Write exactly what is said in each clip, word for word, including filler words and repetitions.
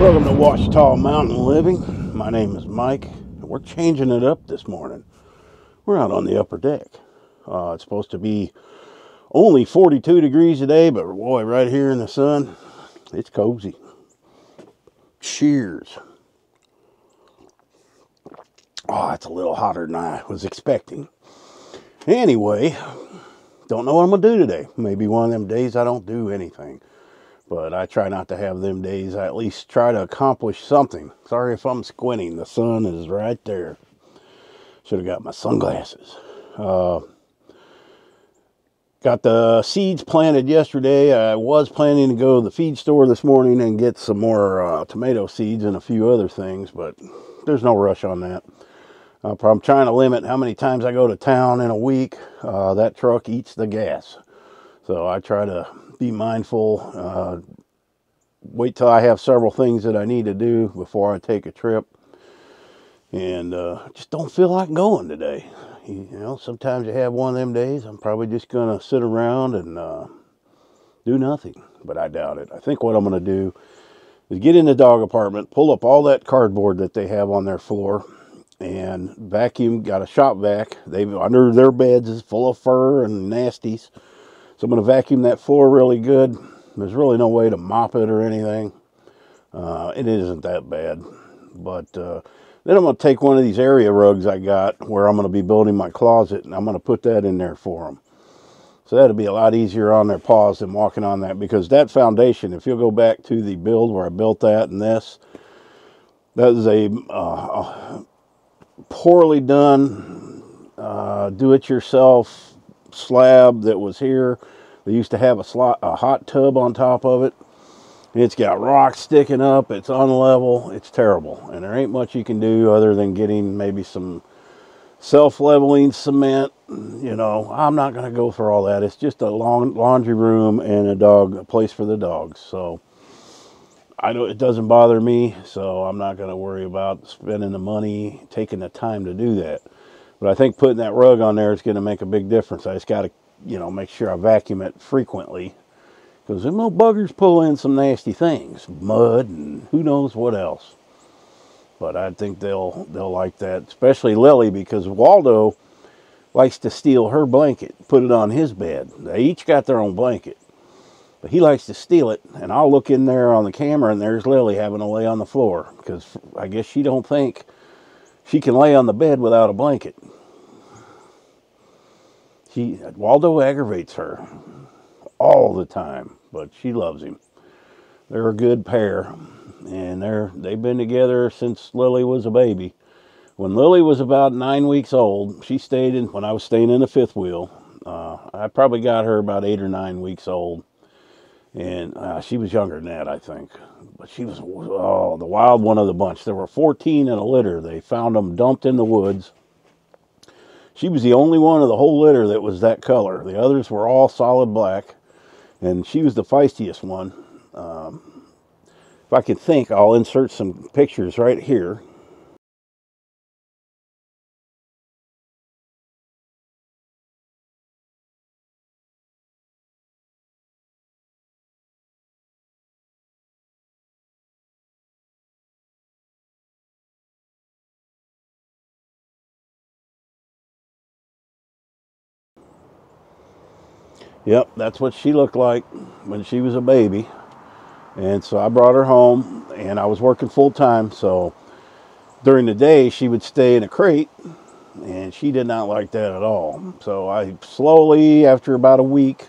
Welcome to Ouachita Mountain Living. My name is Mike. We're changing it up this morning. We're out on the upper deck. Uh, it's supposed to be only forty-two degrees today, but boy, right here in the sun, it's cozy. Cheers. Oh, it's a little hotter than I was expecting. Anyway, don't know what I'm going to do today. Maybe one of them days I don't do anything. But I try not to have them days. I at least try to accomplish something. Sorry if I'm squinting. The sun is right there. Should have got my sunglasses. Uh, got the seeds planted yesterday. I was planning to go to the feed store this morning and get some more uh, tomato seeds and a few other things. But there's no rush on that. Uh, I'm trying to limit how many times I go to town in a week. Uh, that truck eats the gas. So I try to be mindful, uh, wait till I have several things that I need to do before I take a trip. And uh, just don't feel like going today. You know, sometimes you have one of them days, I'm probably just going to sit around and uh, do nothing. But I doubt it. I think what I'm going to do is get in the dog apartment, pull up all that cardboard that they have on their floor, and vacuum, got a shop vac. They've, under their beds is full of fur and nasties. So I'm going to vacuum that floor really good. There's really no way to mop it or anything. Uh, it isn't that bad. But uh, then I'm going to take one of these area rugs I got where I'm going to be building my closet, and I'm going to put that in there for them. So that'll be a lot easier on their paws than walking on that, because that foundation, if you'll go back to the build where I built that and this, that is a uh, poorly done uh, do-it-yourself slab that was here. They used to have a slot a hot tub on top of it. It's got rocks sticking up. It's unlevel. It's terrible, and there ain't much you can do other than getting maybe some self-leveling cement. You know, I'm not going to go through all that. It's just a long laundry room and a dog a place for the dogs. So I know it doesn't bother me, so I'm not going to worry about spending the money, taking the time to do that. But I think putting that rug on there is going to make a big difference. I just got to, you know, make sure I vacuum it frequently, because them little buggers pull in some nasty things, mud and who knows what else. But I think they'll they'll like that, especially Lily, because Waldo likes to steal her blanket, put it on his bed. They each got their own blanket, but he likes to steal it. And I'll look in there on the camera, and there's Lily having to lay on the floor, because I guess she don't think she can lay on the bed without a blanket. She, Waldo aggravates her all the time, but she loves him. They're a good pair, and they're, they've been together since Lily was a baby. When Lily was about nine weeks old, she stayed in, when I was staying in the fifth wheel, uh, I probably got her about eight or nine weeks old. And uh, she was younger than that, I think. But she was, oh, the wild one of the bunch. There were fourteen in a litter. They found them dumped in the woods. She was the only one of the whole litter that was that color. The others were all solid black. And she was the feistiest one. Um, if I can think, I'll insert some pictures right here. Yep, that's what she looked like when she was a baby. And so I brought her home, and I was working full time. So during the day, she would stay in a crate, and she did not like that at all. So I slowly, after about a week,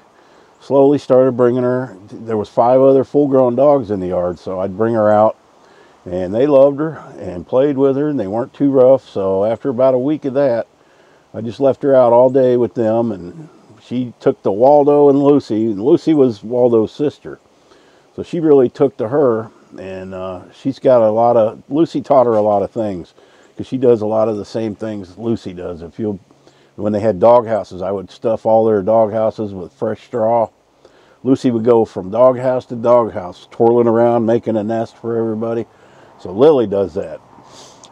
slowly started bringing her. There was five other full-grown dogs in the yard, so I'd bring her out, and they loved her and played with her, and they weren't too rough. So after about a week of that, I just left her out all day with them, and she took to Waldo and Lucy. Lucy was Waldo's sister, so she really took to her. And uh, she's got a lot of, Lucy taught her a lot of things, because she does a lot of the same things Lucy does. If you, when they had dog houses, I would stuff all their dog houses with fresh straw. Lucy would go from dog house to dog house, twirling around, making a nest for everybody. So Lily does that,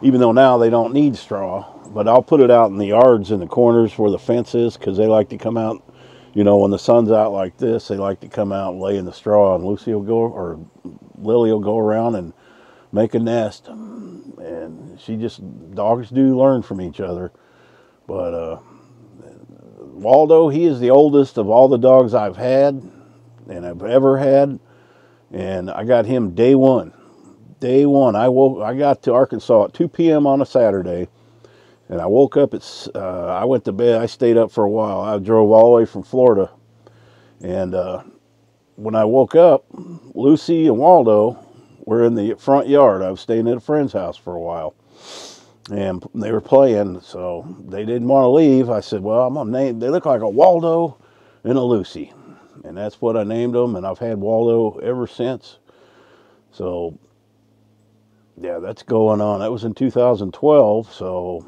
even though now they don't need straw. But I'll put it out in the yards, in the corners where the fence is, because they like to come out. You know, when the sun's out like this, they like to come out and lay in the straw, and Lucy will go, or Lily will go around and make a nest. And she just, dogs do learn from each other. But uh, Waldo, he is the oldest of all the dogs I've had and I've ever had. And I got him day one. Day one, I woke. I got to Arkansas at two P M on a Saturday, and I woke up. It's. Uh, I went to bed. I stayed up for a while. I drove all the way from Florida, and uh, when I woke up, Lucy and Waldo were in the front yard. I was staying at a friend's house for a while, and they were playing. So they didn't want to leave. I said, "Well, I'm gonna name. They look like a Waldo and a Lucy," and that's what I named them. And I've had Waldo ever since. So. Yeah, that's going on. That was in two thousand twelve, so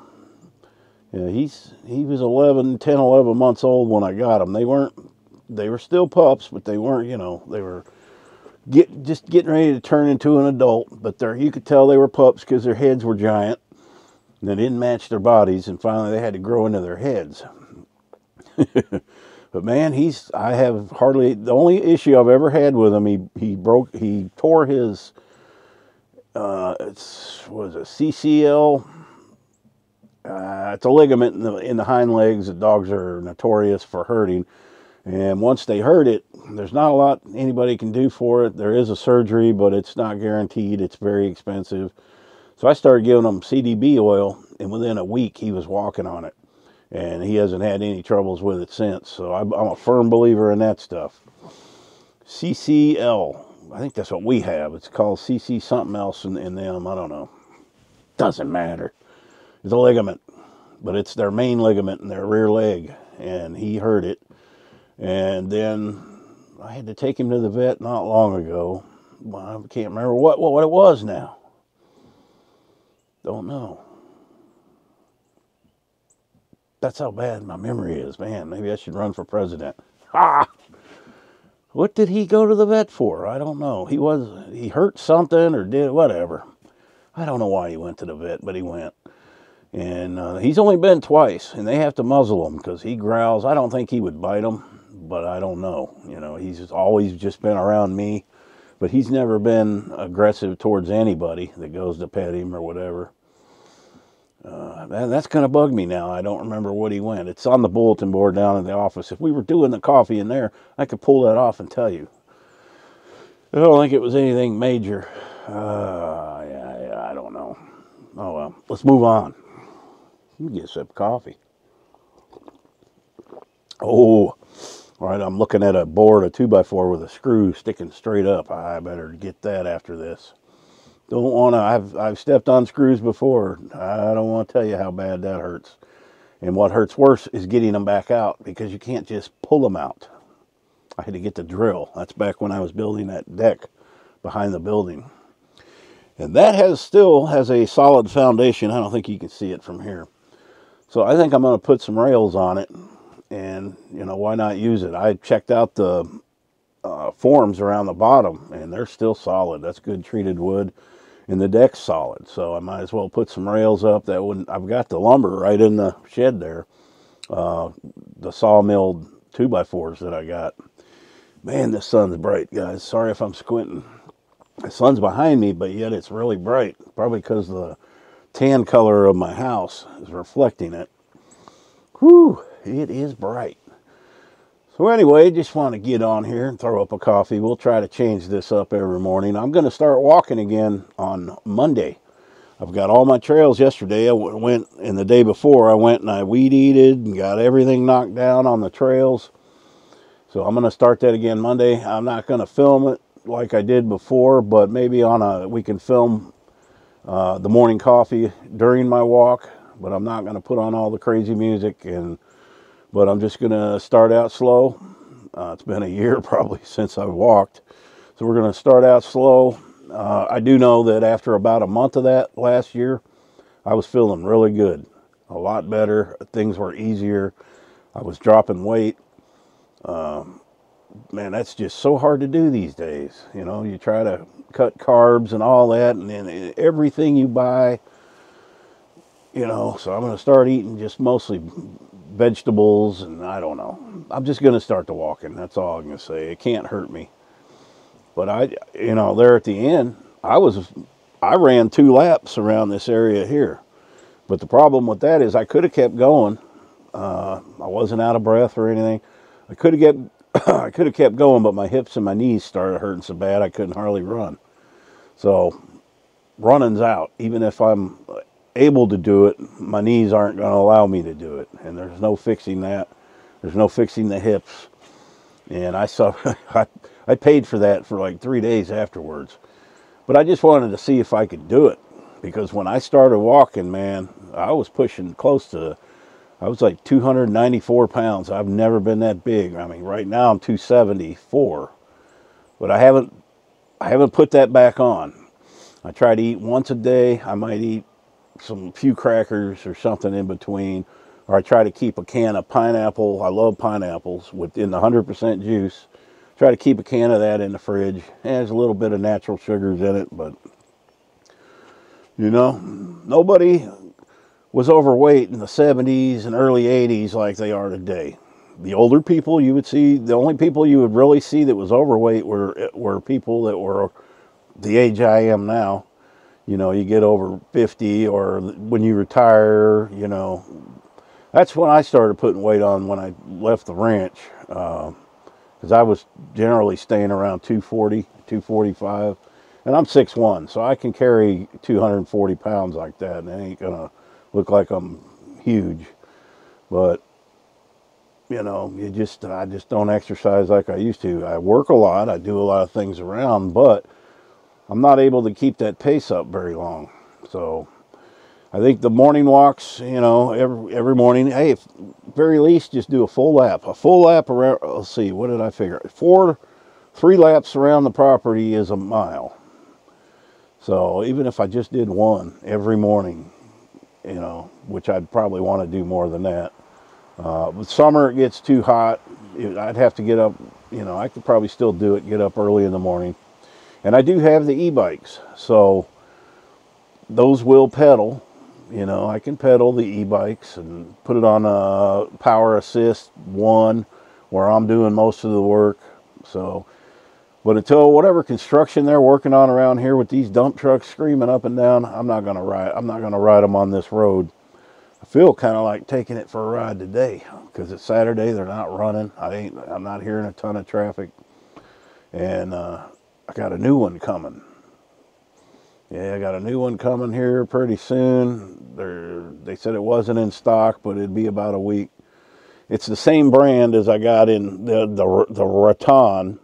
yeah, he's he was eleven, ten, eleven months old when I got him. They weren't, they were still pups, but they weren't, you know, they were get just getting ready to turn into an adult. But there, you could tell they were pups because their heads were giant, and they didn't match their bodies, and finally they had to grow into their heads. But man, he's I have hardly the only issue I've ever had with him. He he broke he tore his. Uh, it's was a C C L. Uh, it's a ligament in the in the hind legs. The dogs are notorious for hurting, and once they hurt it, there's not a lot anybody can do for it. There is a surgery, but it's not guaranteed. It's very expensive. So I started giving him C D B oil, and within a week he was walking on it, and he hasn't had any troubles with it since. So I'm, I'm a firm believer in that stuff. C C L. I think that's what we have. It's called C C something else in, in them. I don't know. Doesn't matter. It's a ligament, but it's their main ligament in their rear leg, and he hurt it. And then I had to take him to the vet not long ago. Well, I can't remember what, what, what it was now. Don't know. That's how bad my memory is. Man, maybe I should run for president. Ah! What did he go to the vet for? I don't know. He was he hurt something or did whatever. I don't know why he went to the vet, but he went. And uh, he's only been twice, and they have to muzzle him because he growls. I don't think he would bite him, but I don't know. You know, he's just always just been around me, but he's never been aggressive towards anybody that goes to pet him or whatever. Uh, man, that's going to bug me now. I don't remember what he went. It's on the bulletin board down in the office. If we were doing the coffee in there, I could pull that off and tell you. I don't think it was anything major. Uh, yeah, yeah, I don't know. Oh, well, let's move on. Let me get a sip of coffee. Oh, all right, I'm looking at a board, a two by four with a screw sticking straight up. I better get that after this. Don't want to, I've, I've stepped on screws before. I don't want to tell you how bad that hurts. And what hurts worse is getting them back out because you can't just pull them out. I had to get the drill. That's back when I was building that deck behind the building. And that has still has a solid foundation. I don't think you can see it from here. So I think I'm going to put some rails on it and, you know, why not use it? I checked out the uh, forms around the bottom and they're still solid. That's good treated wood. And the deck's solid, so I might as well put some rails up. That wouldn't. I've got the lumber right in the shed there, uh, the sawmilled two by fours that I got. Man, the sun's bright, guys. Sorry if I'm squinting. The sun's behind me, but yet it's really bright. Probably because the tan color of my house is reflecting it. Whew, it is bright. So anyway, just want to get on here and throw up a coffee. We'll try to change this up every morning. I'm going to start walking again on Monday. I've got all my trails yesterday. I went, and the day before, I went and I weed-eated and got everything knocked down on the trails. So I'm going to start that again Monday. I'm not going to film it like I did before, but maybe on a we can film uh, the morning coffee during my walk. But I'm not going to put on all the crazy music and... But I'm just going to start out slow. Uh, it's been a year probably since I've walked. So we're going to start out slow. Uh, I do know that after about a month of that last year, I was feeling really good. A lot better. Things were easier. I was dropping weight. Um, man, that's just so hard to do these days. You know, you try to cut carbs and all that. And then everything you buy, you know. So I'm going to start eating just mostly... vegetables, and I don't know. I'm just going to start the walking. That's all I'm going to say. It can't hurt me. But I, you know, there at the end, I was I ran two laps around this area here. But the problem with that is I could have kept going. Uh, I wasn't out of breath or anything. I could have kept, I could have kept going, but my hips and my knees started hurting so bad I couldn't hardly run. So running's out. Even if I'm able to do it, my knees aren't going to allow me to do it. And there's no fixing that. There's no fixing the hips. And I suffered, I, I paid for that for like three days afterwards. But I just wanted to see if I could do it. Because when I started walking, man, I was pushing close to, I was like two hundred ninety-four pounds. I've never been that big. I mean, right now I'm two seventy-four. But I haven't, I haven't put that back on. I try to eat once a day. I might eat some few crackers or something in between. Or I try to keep a can of pineapple. I love pineapples within the one hundred percent juice. Try to keep a can of that in the fridge. It has a little bit of natural sugars in it, but... You know, nobody was overweight in the seventies and early eighties like they are today. The older people you would see, the only people you would really see that was overweight were, were people that were the age I am now. You know, you get over fifty or when you retire, you know. That's when I started putting weight on when I left the ranch. Because uh, I was generally staying around two forty, two forty-five. And I'm six one, so I can carry two hundred forty pounds like that, and it ain't gonna look like I'm huge. But, you know, you just I just don't exercise like I used to. I work a lot, I do a lot of things around, but I'm not able to keep that pace up very long. So I think the morning walks, you know, every, every morning, hey, if, very least, just do a full lap. A full lap around, let's see, what did I figure? Four, three laps around the property is a mile. So even if I just did one every morning, you know, which I'd probably want to do more than that. Uh, with summer, it gets too hot. It, I'd have to get up, you know, I could probably still do it, get up early in the morning. And I do have the e-bikes, so those will pedal. You know, I can pedal the e-bikes and put it on a power assist one where I'm doing most of the work. So... But until whatever construction they're working on around here with these dump trucks screaming up and down, I'm not gonna ride. I'm not gonna ride them on this road. I feel kind of like taking it for a ride today because it's Saturday. They're not running. I ain't. I'm not hearing a ton of traffic, and uh, I got a new one coming. Yeah, I got a new one coming here pretty soon. They're, they said it wasn't in stock, but it'd be about a week. It's the same brand as I got in the the the Raton.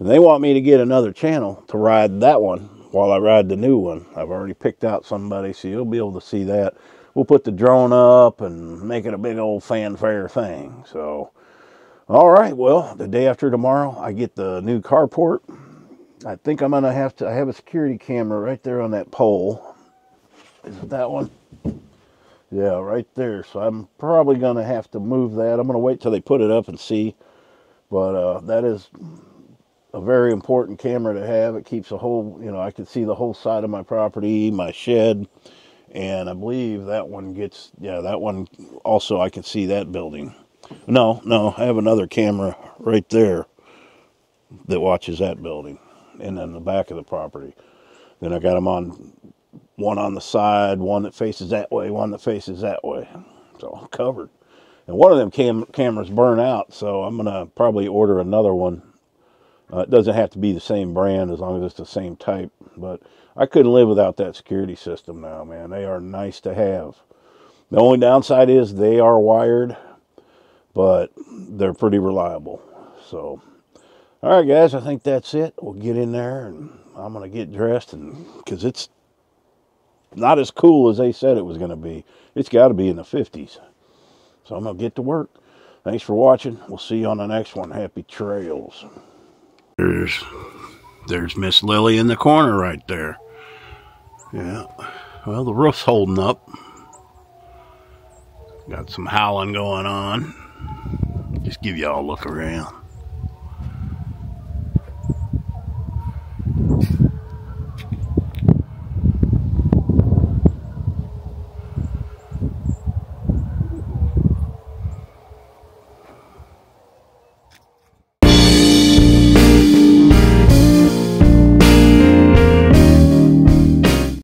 And they want me to get another channel to ride that one while I ride the new one. I've already picked out somebody, so you'll be able to see that. We'll put the drone up and make it a big old fanfare thing. So, all right, well, the day after tomorrow, I get the new carport. I think I'm going to have to, I have a security camera right there on that pole. Is it that one? Yeah, right there. So I'm probably going to have to move that. I'm going to wait till they put it up and see. But uh, that is... a very important camera to have. It keeps a whole, you know, I can see the whole side of my property, my shed, and I believe that one gets, yeah, that one also I can see that building. No, no, I have another camera right there that watches that building and then the back of the property. Then I got them on, one on the side, one that faces that way, one that faces that way. So I'm covered. And one of them cam cameras burn out, so I'm going to probably order another one. Uh, it doesn't have to be the same brand as long as it's the same type, but I couldn't live without that security system now, man. They are nice to have. The only downside is they are wired, but they're pretty reliable. So, all right, guys, I think that's it. We'll get in there, and I'm going to get dressed and because it's not as cool as they said it was going to be. It's got to be in the fifties. So I'm going to get to work. Thanks for watching. We'll see you on the next one. Happy trails. There's, there's Miss Lily in the corner right there. Yeah. Well, the roof's holding up. Got some howling going on. Just give y'all a look around.